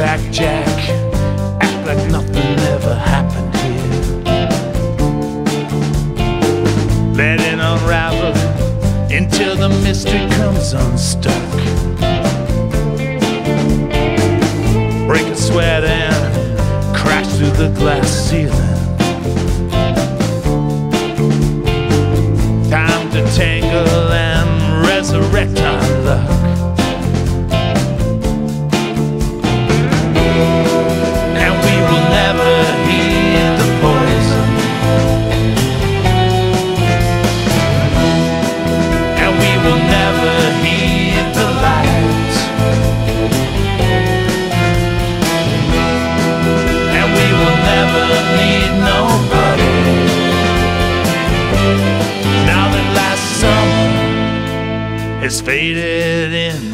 back, Jack. Act like nothing ever happened here. Let it unravel until the mystery comes unstuck. Break a sweat and crash through the glass ceiling. Time to tangle and resurrect our luck. It's faded in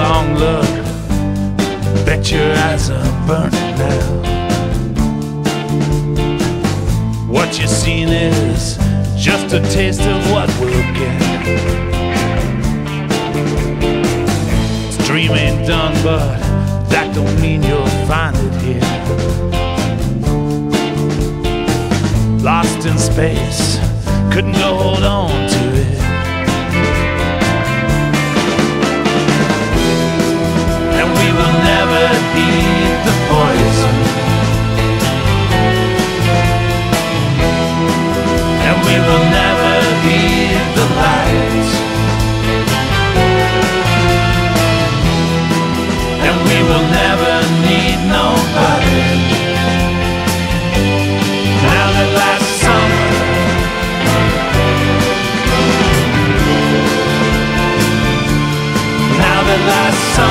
the look, bet your eyes are burning now. What you've seen is just a taste of what we'll get. This dream ain't done, but that don't mean you'll find it here. Lost in space, couldn't hold on to it. Last summer.